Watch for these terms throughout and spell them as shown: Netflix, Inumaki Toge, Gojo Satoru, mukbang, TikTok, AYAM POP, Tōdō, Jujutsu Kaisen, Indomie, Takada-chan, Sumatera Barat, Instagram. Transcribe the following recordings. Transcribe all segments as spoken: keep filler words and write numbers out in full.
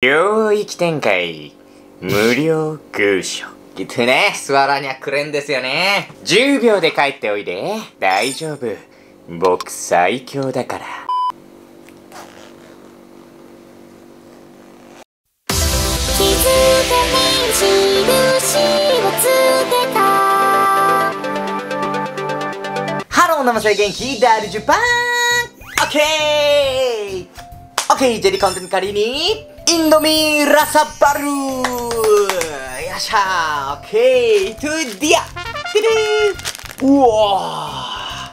領域展開無料空所gituね。suaranya kerenですよね。じゅうびょうで帰っておいで。大丈夫。僕最強だから。気づいたに印をつけた。ハロー、ナマセ元気dari Jepang。Oke. Oke, jadi konten kali ini Indomie rasa baru. Yasha. Oke, okay, itu dia. Wah. Wow.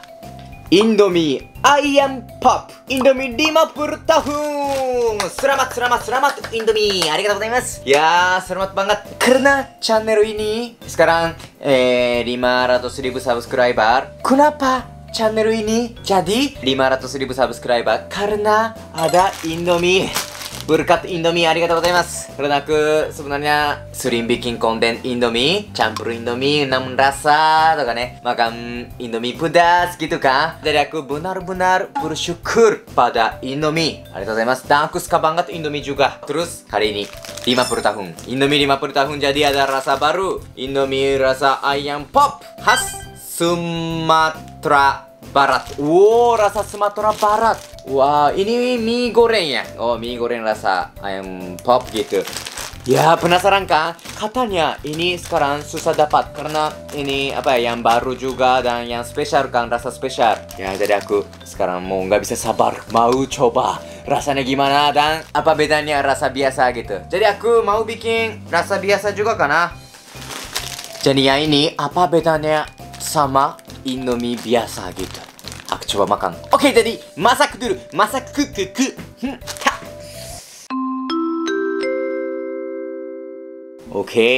Indomie Ayam Pop. Indomie lima puluh tahun. Selamat, selamat, selamat Indomie. Arigatou gozaimasu. Ya, selamat banget karena channel ini sekarang eh lima ratus ribu subscriber. Kenapa? Channel ini jadi lima ratus ribu subscriber karena ada Indomie. Berkat Indomie, arigatou gozaimasu. Karena aku sebenarnya sering bikin konten Indomie, campur Indomie, namun rasa, atau kan ya, makan Indomie pedas gitu kan. Jadi aku benar-benar bersyukur pada Indomie. Arigatou gozaimasu. Dan aku suka banget Indomie juga. Terus hari ini lima puluh tahun. Indomie lima puluh tahun jadi ada rasa baru. Indomie rasa ayam pop khas Sumatera Barat. Wow, rasa Sumatera Barat. Wah, wow, ini mie goreng ya. Oh, mie goreng rasa ayam pop gitu. Ya, penasaran kan? Katanya ini sekarang susah dapat karena ini apa ya, yang baru juga dan yang spesial kan, rasa spesial. Ya, jadi aku sekarang mau nggak bisa sabar, mau coba rasanya gimana dan apa bedanya rasa biasa gitu. Jadi aku mau bikin rasa biasa juga karena jadi ya ini apa bedanya sama Indomie biasa gitu. Aku coba makan. Oke, jadi masak dulu. Masak ke ke ke. Hmm. Oke,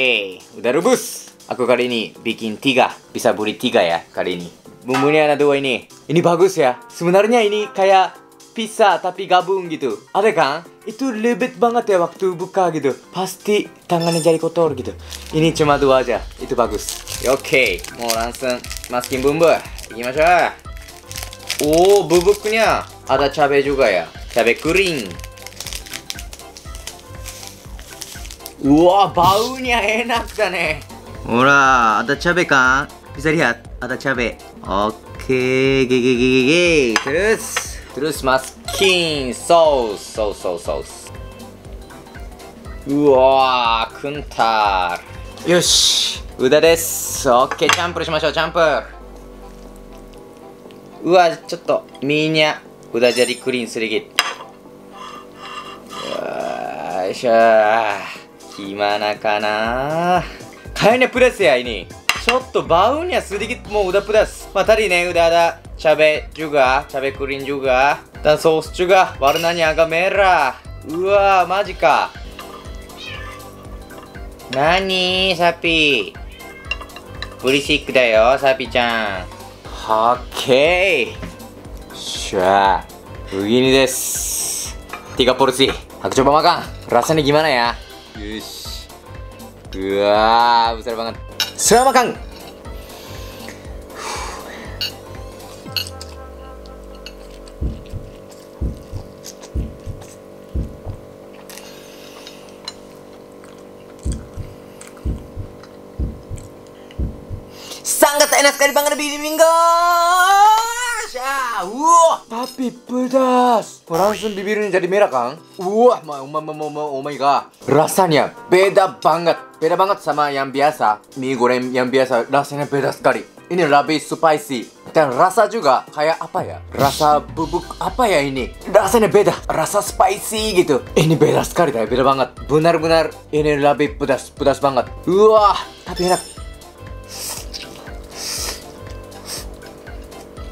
udah rebus. Aku kali ini bikin tiga. Bisa beli tiga ya kali ini. Bumbunya ada dua ini. Ini bagus ya. Sebenarnya ini kayak pizza tapi gabung gitu. Ada kan? Itu lebet banget ya waktu buka gitu. Pasti tangannya jadi kotor gitu. Ini cuma dua aja. Itu bagus. Oke, mau langsung masukin bumbu. Ikimashou. Oh, bubuknya ada cabai juga ya. Cabai kering. Wah, baunya enak deh. Ora, ada cabai kan? Bisa lihat, ada cabai. Oke, gigi gigi. Terus, terus masukin saus, saus, saus, saus. Wah, kentar. Yosh. Udah desu. Oke, campur shimashou, campur. Wah, cotto minyak udah jadi kuning sedikit. Yasha. Gimana kana? Kayaknya pedas ya ini. Cotto baunya sedikit mau udah pedas. Nah, tadi nih udah ada cabai juga, cabai kuning juga. Dan saus juga warnanya agak merah. Wah, majika. Nani, sapi? Berisik dah yo, sapi-chan. Oke. Syah. Begini desu. Tiga porsi. Aku coba makan. Rasanya gimana ya? Yush. Wah, besar banget. Selamat makan. Sangat enak sekali banget bibimbingnya. Wah, tapi pedas. Langsung bibirnya jadi merah kan? Wah, oh my god. Rasanya beda banget. Beda banget sama yang biasa. Mie goreng yang biasa rasanya beda sekali. Ini lebih spicy. Dan rasa juga kayak apa ya? Rasa bubuk apa ya ini? Rasanya beda. Rasa spicy gitu. Ini beda sekali, tapi beda banget. Benar-benar ini lebih pedas. Pedas banget. Wah, tapi enak.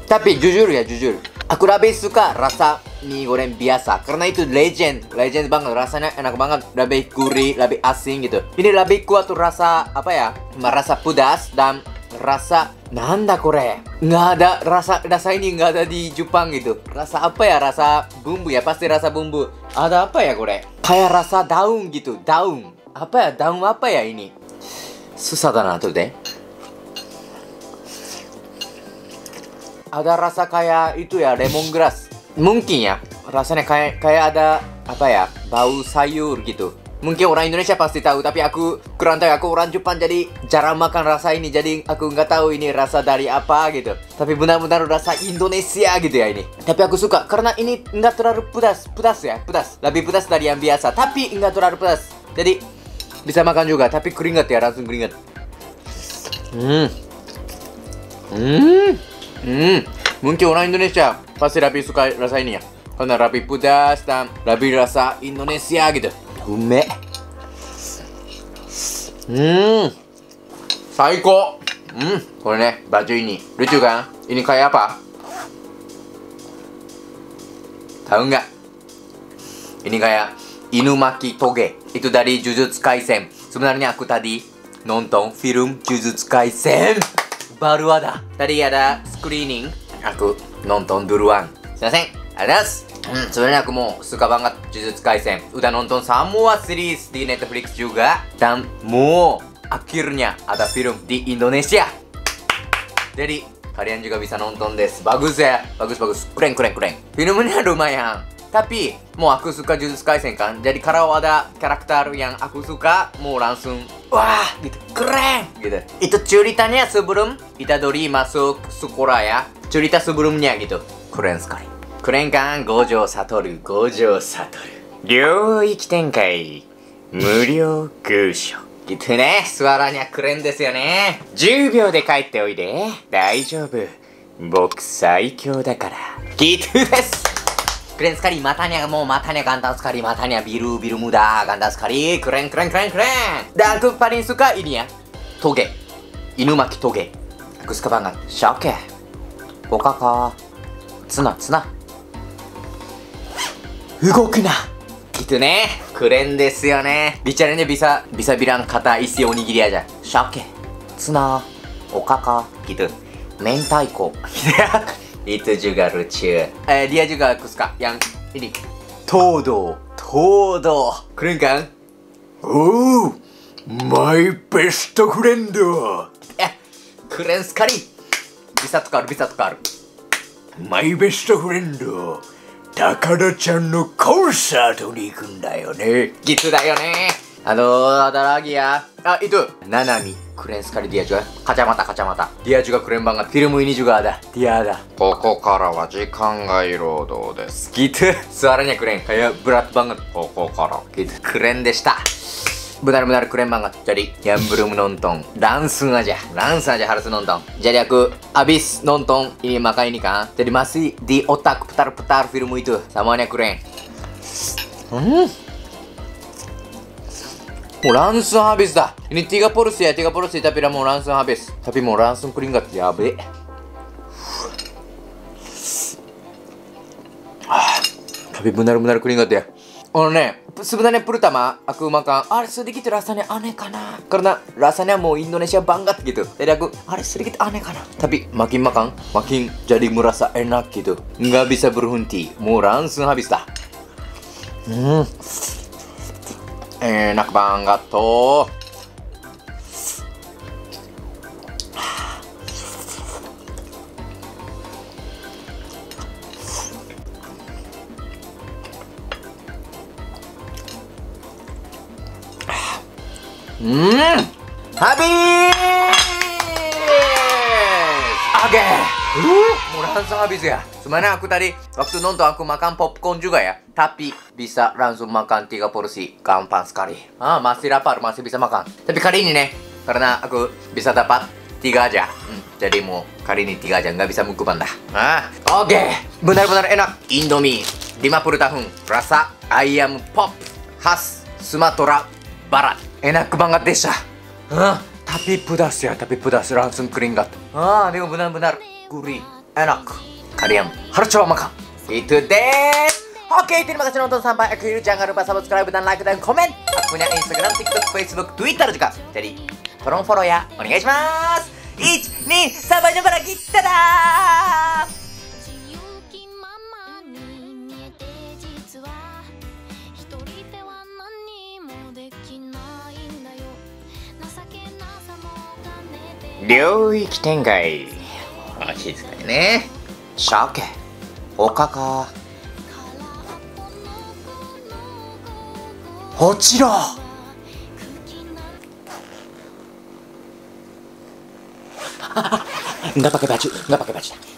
Tapi jujur ya, jujur. Aku lebih suka rasa mie goreng biasa. Karena itu legend. Legend banget. Rasanya enak banget. Lebih gurih, lebih asin gitu. Ini lebih kuat rasa, apa ya? Rasa pedas dan rasa... Nanda kore? Nggak ada rasa, rasa ini nggak ada di Jepang gitu. Rasa apa ya? Rasa bumbu ya? Pasti rasa bumbu. Ada apa ya kore? Kayak rasa daun gitu. Daun. Apa ya? Daun apa ya ini? Susah dana tuh deh. Ada rasa kayak itu ya, lemongrass. Mungkin ya, rasanya kayak kayak ada apa ya, bau sayur gitu. Mungkin orang Indonesia pasti tahu, tapi aku kurang tahu. Aku orang Jepang jadi jarang makan rasa ini, jadi aku nggak tahu ini rasa dari apa gitu. Tapi benar-benar rasa Indonesia gitu ya ini. Tapi aku suka karena ini nggak terlalu pedas, pedas ya, pedas. Lebih pedas dari yang biasa, tapi nggak terlalu pedas. Jadi bisa makan juga, tapi keringat ya, langsung keringat. Hmm, hmm, hmm. Mungkin orang Indonesia pasti lebih suka rasa ini ya, karena lebih pedas dan lebih rasa Indonesia gitu. Ume. Hmm. Saiko. Hmm, kore ne, baju ini. Lucu kan? Ini kayak apa? Tahu nggak? Ini kayak Inumaki Toge. Itu dari Jujutsu Kaisen. Sebenarnya aku tadi nonton film Jujutsu Kaisen baru ada. Tadi ada screening. Aku nonton duluan. Selesai. Adas. Hmm, sebenarnya aku mau suka banget Jujutsu Kaisen. Udah nonton semua series di Netflix juga. Dan mau akhirnya ada film di Indonesia. Jadi kalian juga bisa nonton des. Bagus ya, bagus-bagus, keren-keren-keren. Filmnya lumayan. Tapi mau aku suka Jujutsu Kaisen kan. Jadi kalau ada karakter yang aku suka, mau langsung wah gitu, keren gitu. Itu ceritanya sebelum Itadori masuk sekolah ya. Cerita sebelumnya gitu. Keren sekali. Keren kan? Gojo Satoru, Gojo Satoru. Ryoiki Tenkai, Muryo Gusho. Gitu ne, suaranya keren desu yo ne. sepuluh秒で帰っておいで。大丈夫。僕最強だから。Gitu desu. Keren sekali, matanya mau matanya ganteng sekali, matanya biru biru muda, ganteng sekali. Keren keren keren keren. Dan aku paling suka ini ya, Toge, Inumaki Toge. Aku suka banget. Shake, Pokaka, Tsuna Tsuna. Ugokuna. Gitu ne. Keren desu yo ne. Bicaranya bisa bisa bilang kata isi onigiri aja. Shake, Tsuna, Okaka gitu. Mentaiko. Itu juga lucu. Eh, dia juga aku suka yang ini. Tōdō, Tōdō. Keren kan? Oh, my best friend. Eh, keren sekali. Bisa tukar, bisa tukar. My best friend. Takada-chan no konserto ni ikun da yo ne. Gitu da yo ne. Halo, ada lagi ya. Ah, itu Nanami. Keren sekali dia juga. Kacamata, kacamata. Dia juga keren banget. Film ini juga ada. Dia ada. Koko kara wa jikan ga iroudou desu. Gitu. Suaranya keren. Kayak berat banget. Koko kara. Gitu. Keren deshita. Benar-benar keren banget. Jadi yang belum nonton, langsung aja, langsung aja harus nonton. Jadi aku abis nonton ini maka ini kan, jadi masih di otak putar-putar film itu. Samanya keren. Hmm. Mau langsung habis dah. Ini tiga porsi ya, tiga porsi tapi udah mau langsung habis. Tapi mau langsung keringat, ya be. Ah, tapi benar-benar keringat ya. Oh ne, sebenarnya pertama aku makan, ah sedikit rasanya aneh karena karena rasanya mau Indonesia banget gitu. Jadi aku, ah sedikit aneh karena. Tapi makin makan, makin jadi merasa enak gitu. Nggak bisa berhenti, mau langsung habis dah. Hmm, enak banget tuh. Hmm, habis. Oke, okay. uh, mau langsung habis ya. Sebenarnya aku tadi waktu nonton aku makan popcorn juga ya. Tapi bisa langsung makan tiga porsi, gampang sekali. Ah, masih lapar, masih bisa makan. Tapi kali ini nih, karena aku bisa dapat tiga aja. Hmm, jadi mau kali ini tiga aja, nggak bisa mukbang dah. Ah, oke, okay. Benar-benar enak. Indomie, lima puluh tahun, rasa ayam pop khas Sumatera Barat. Enak banget desa. Hah, tapi pedas ya, tapi pedas langsung keringat. Ah, ini benar-benar gurih, enak. Kalian harus coba makan. Itu deh. Oke, terima kasih nonton sampai akhir. Jangan lupa subscribe dan like dan komen. Aku punya Instagram, TikTok, Facebook, Twitter juga. Jadi, tolong follow ya. Onegai shimasu. One, two, sampai jumpa lagi. Dadah.領域展開。静かにね。シャケ、おかか。落ちろ。Nggak pakai baju, nggak pakai baju.